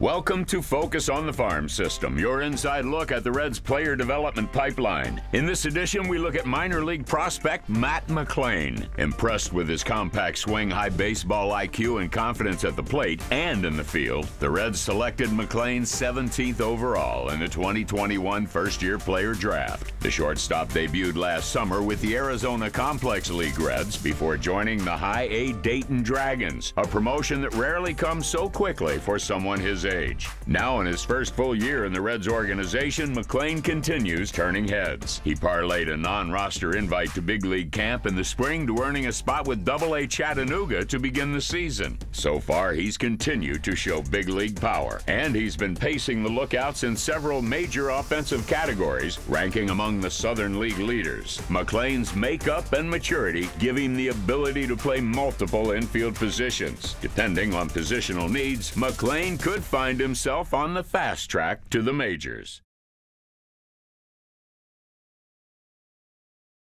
Welcome to Focus on the Farm System, your inside look at the Reds' player development pipeline. In this edition, we look at minor league prospect Matt McLean. Impressed with his compact swing, high baseball IQ, and confidence at the plate and in the field, the Reds selected McLean 17th overall in the 2021 first-year player draft. The shortstop debuted last summer with the Arizona Complex League Reds before joining the High-A Dayton Dragons, a promotion that rarely comes so quickly for someone his age. Now in his first full year in the Reds organization, McLean continues turning heads. He parlayed a non-roster invite to big league camp in the spring to earning a spot with Double-A Chattanooga to begin the season. So far, he's continued to show big league power, and he's been pacing the Lookouts in several major offensive categories, ranking among the Southern League leaders. McLean's makeup and maturity give him the ability to play multiple infield positions. Depending on positional needs, McLean could find himself on the fast track to the majors.